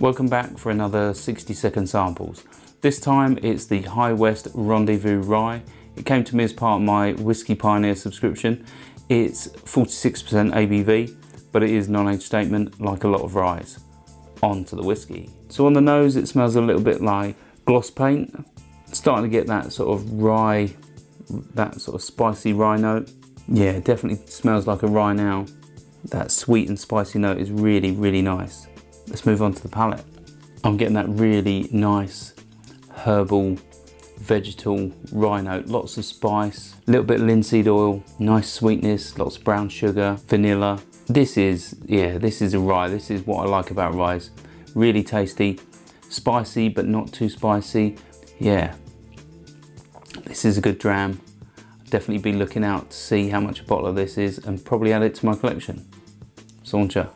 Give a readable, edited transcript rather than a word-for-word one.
Welcome back for another 60-second samples. This time it's the High West Rendezvous Rye. It came to me as part of my Whisky Pioneer subscription. It's 46% ABV, but it is non-age statement like a lot of ryes. On to the whisky. So on the nose it smells a little bit like gloss paint. It's starting to get that sort of rye, that sort of spicy rye note. Yeah, it definitely smells like a rye now. That sweet and spicy note is really, really nice. Let's move on to the palate. I'm getting that really nice herbal, vegetal rye note. Lots of spice, a little bit of linseed oil, nice sweetness, lots of brown sugar, vanilla. This is a rye. This is what I like about ryes. Really tasty, spicy, but not too spicy. Yeah, this is a good dram. I'll definitely be looking out to see how much a bottle of this is and probably add it to my collection. Sauncha.